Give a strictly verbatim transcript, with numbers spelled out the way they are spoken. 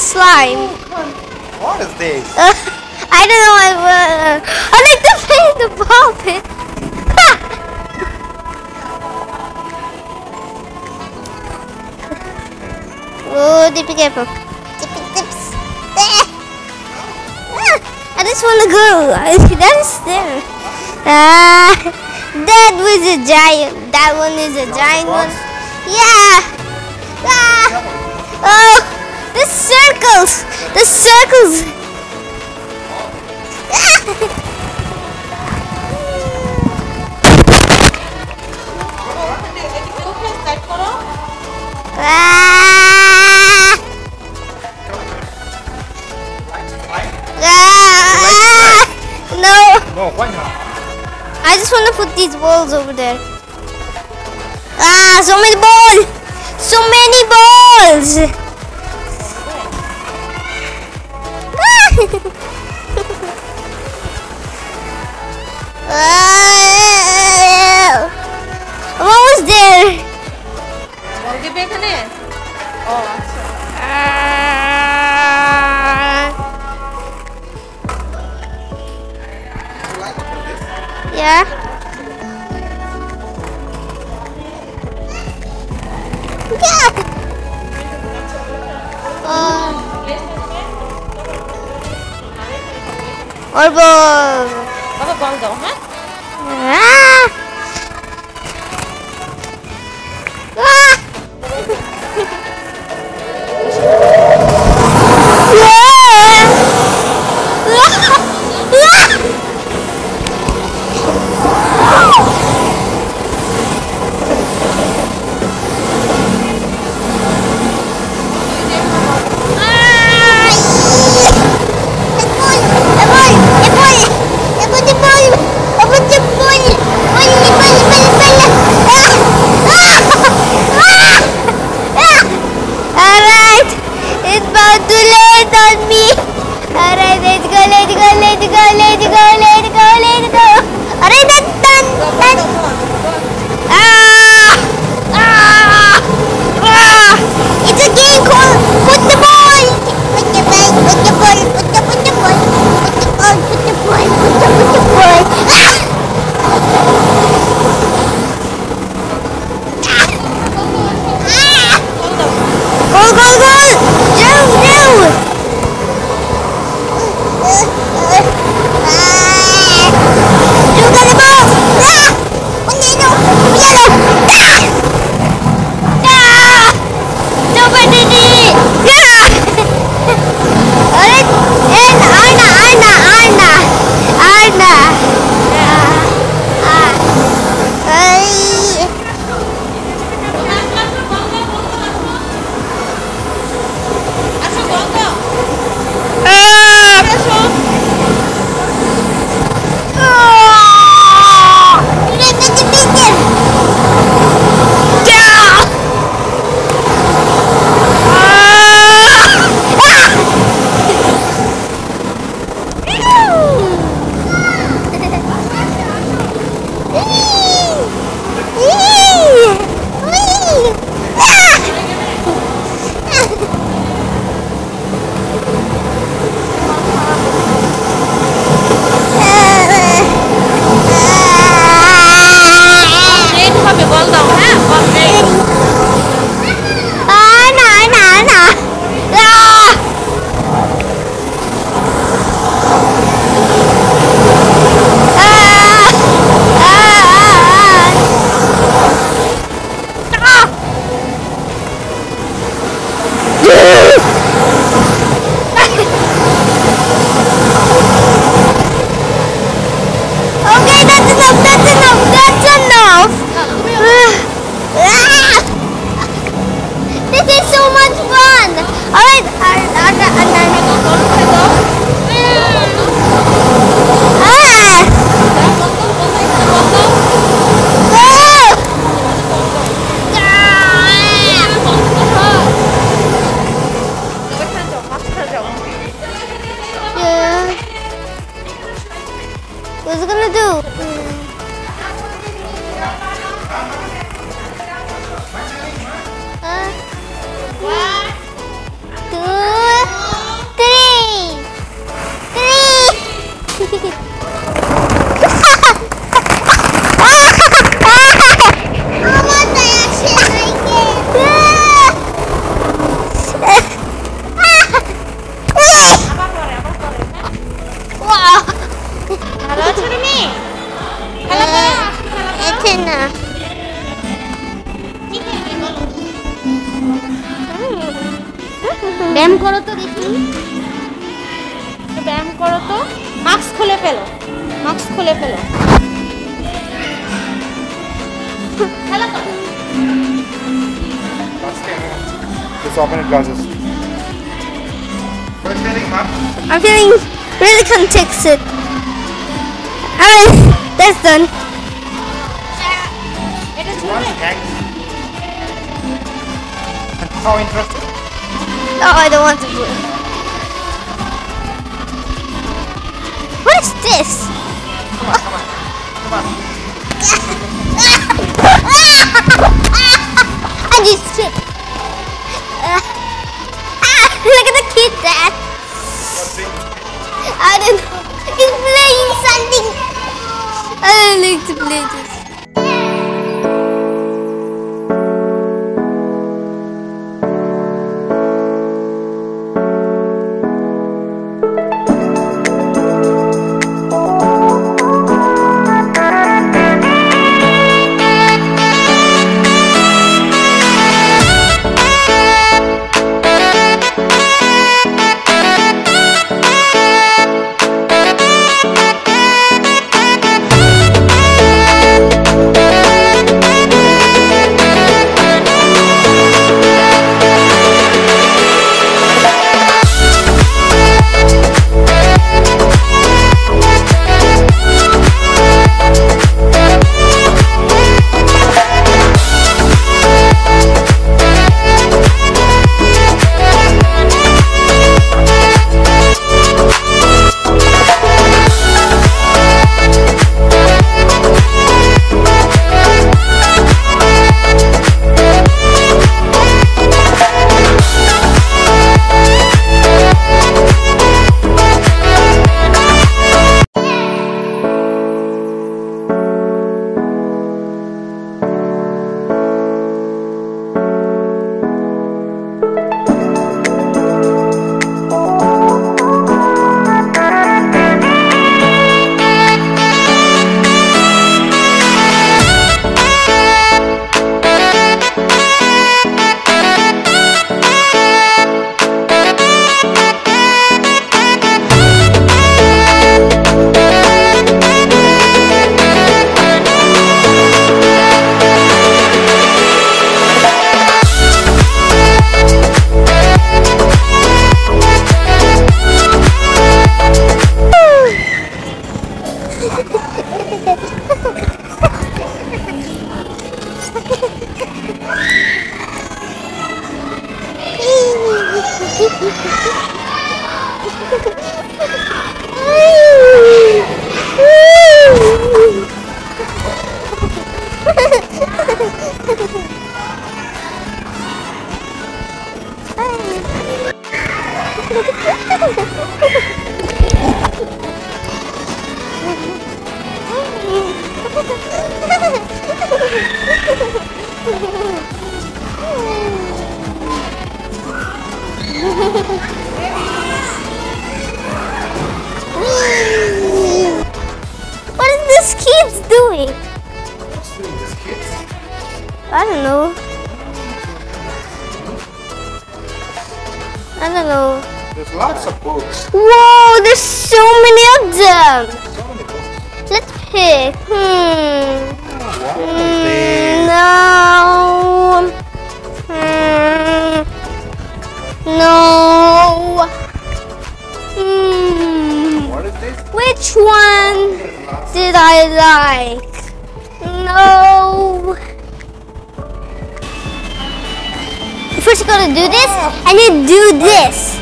Slime. What is this? Uh, I don't know. I, uh, I like to play in the ball pit. Oh, dippy careful. Dippy dips. I just want to go. That is there. Uh, that was a giant. That one is a giant one. Yeah. Ah. Oh. The circles! The circles! No! No, why not? I just want to put these balls over there. Ah, so many balls! So many balls! What was there? Oh, uh, yeah. Yeah. Uh, Or ball. Have a ball though, huh? Ah! Ah! Oh, ব্যায়াম করো তো দেখি, ব্যায়াম করো তো। Mask খুলে ফেলো, mask খুলে ফেলো, খেলো তো। I'm feeling really contented. Alright, that's done. How interesting. No, I don't want to do it. What is this? Come on, come on, come on. I just tripped. Look at the kid there. I don't know. He's playing something. I don't like to play this. I don't know. I don't know. There's lots of books. Whoa, there's so many of them. So many books. Let's pick. Hmm. Oh, mm, no. Mm, no. Hmm. What is this? Which one did I like? No. First, you're gonna do this, and you do this.